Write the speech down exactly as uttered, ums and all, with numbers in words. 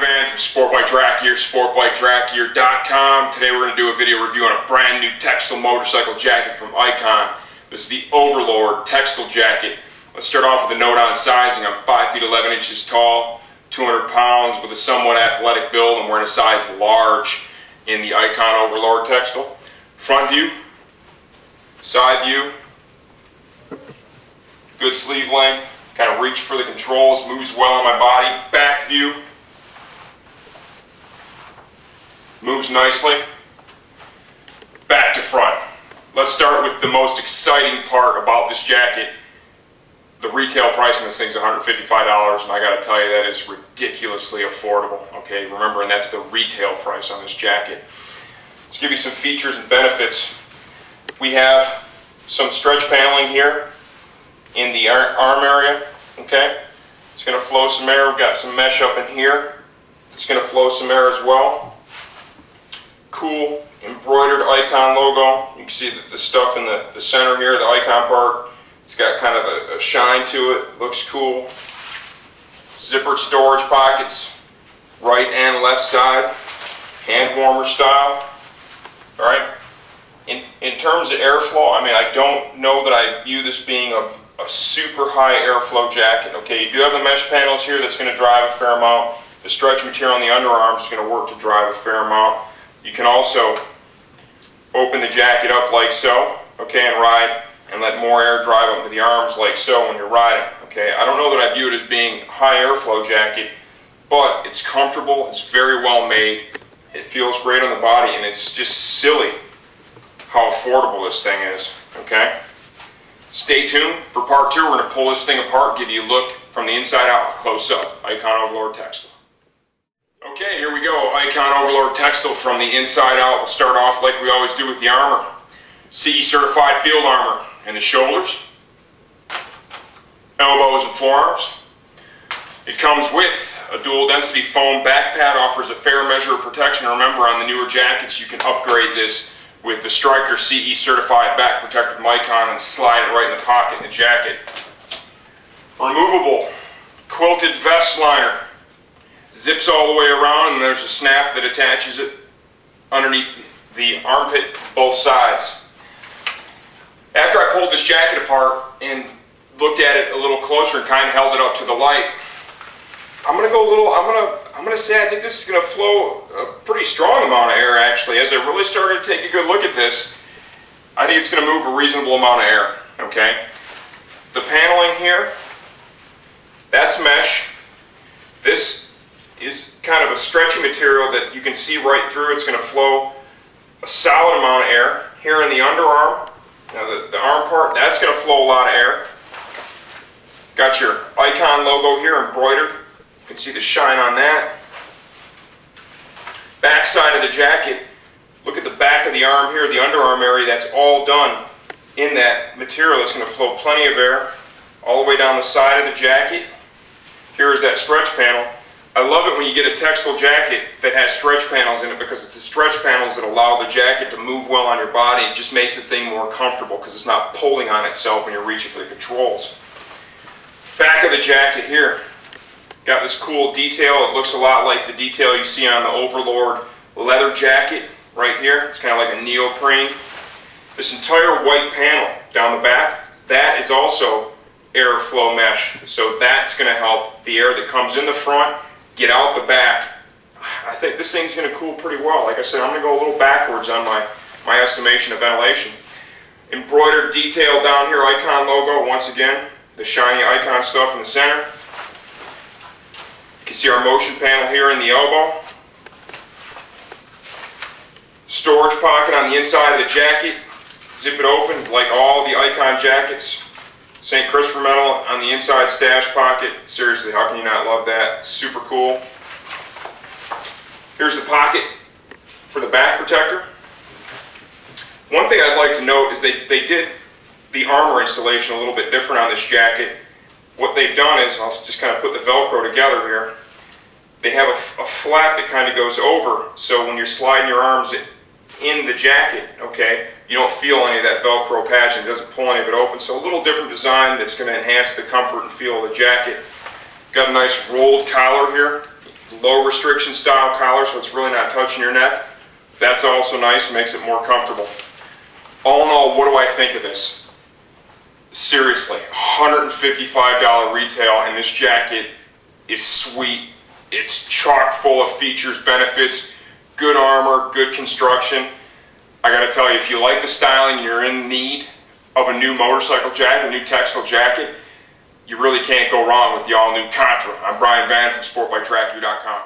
Icon van from Sport Bike Track Gear, Sport Bike Track Gear dot com. Today we're going to do a video review on a brand new textile motorcycle jacket from Icon. This is the Overlord textile jacket. Let's start off with a note on sizing. I'm five feet eleven inches tall, two hundred pounds, with a somewhat athletic build. I'm wearing a size large in the Icon Overlord textile. Front view, side view, good sleeve length, kind of reach for the controls, moves well on my body. Back view, moves nicely. Back to front. Let's start with the most exciting part about this jacket. The retail price on this thing's one hundred fifty-five dollars, and I gotta tell you, that is ridiculously affordable. Okay, remember, and that's the retail price on this jacket. Let's give you some features and benefits. We have some stretch paneling here in the arm area. Okay, it's gonna flow some air. We've got some mesh up in here. It's gonna flow some air as well. Cool embroidered Icon logo. You can see the, the stuff in the, the center here, the Icon part. It's got kind of a, a shine to it. Looks cool. Zippered storage pockets, right and left side, hand warmer style. All right. In in terms of airflow, I mean, I don't know that I view this being a a super high airflow jacket. Okay, you do have the mesh panels here that's going to drive a fair amount. The stretch material on the underarms is going to work to drive a fair amount. You can also open the jacket up like so, okay, and ride, and let more air drive up to the arms like so when you're riding, okay. I don't know that I view it as being high airflow jacket, but it's comfortable, it's very well made, it feels great on the body, and it's just silly how affordable this thing is, okay. Stay tuned for part two. We're going to pull this thing apart, give you a look from the inside out, close up. Icon Overlord textile. Okay, here we go. Icon Overlord textile from the inside out. We'll start off like we always do with the armor. C E certified field armor in the shoulders, elbows, and forearms. It comes with a dual density foam back pad, offers a fair measure of protection. Remember, on the newer jackets, you can upgrade this with the Stryker C E certified back protector from Icon and slide it right in the pocket in the jacket. Removable quilted vest liner. Zips all the way around, and there's a snap that attaches it underneath the armpit, both sides. After I pulled this jacket apart and looked at it a little closer and kind of held it up to the light, I'm gonna go a little, I'm gonna, I'm gonna say I think this is gonna flow a pretty strong amount of air actually. As I really started to take a good look at this, I think it's gonna move a reasonable amount of air, okay? The paneling here, that's mesh. This is kind of a stretchy material that you can see right through. It's gonna flow a solid amount of air. Here in the underarm, now the, the arm part, that's gonna flow a lot of air. Got your Icon logo here embroidered. You can see the shine on that. Back side of the jacket, look at the back of the arm here, the underarm area, that's all done in that material. That's going to flow plenty of air all the way down the side of the jacket. Here is that stretch panel. I love it when you get a textile jacket that has stretch panels in it, because it's the stretch panels that allow the jacket to move well on your body. It just makes the thing more comfortable because it's not pulling on itself when you're reaching for the controls. Back of the jacket here. Got this cool detail. It looks a lot like the detail you see on the Overlord leather jacket right here. It's kind of like a neoprene. This entire white panel down the back, that is also airflow mesh. So that's going to help the air that comes in the front get out the back. I think this thing's going to cool pretty well. Like I said, I'm going to go a little backwards on my, my estimation of ventilation. Embroidered detail down here, Icon logo once again. The shiny Icon stuff in the center. You can see our motion panel here in the elbow. Storage pocket on the inside of the jacket. Zip it open like all the Icon jackets. Saint Christopher medal on the inside stash pocket. Seriously, how can you not love that? Super cool. Here's the pocket for the back protector. One thing I'd like to note is they, they did the armor installation a little bit different on this jacket. What they've done is, I'll just kind of put the Velcro together here, they have a, a flap that kind of goes over, so when you're sliding your arms in the jacket, okay, you don't feel any of that Velcro patching, it doesn't pull any of it open, so a little different design that's going to enhance the comfort and feel of the jacket. Got a nice rolled collar here, low restriction style collar, so it's really not touching your neck. That's also nice, makes it more comfortable. All in all, what do I think of this? Seriously, one hundred fifty-five dollar retail, and this jacket is sweet. It's chock full of features, benefits, good armor, good construction. I gotta tell you, if you like the styling, you're in need of a new motorcycle jacket, a new textile jacket, you really can't go wrong with the all-new Contra. I'm Brian Vann from Sport Bike Track Gear dot com.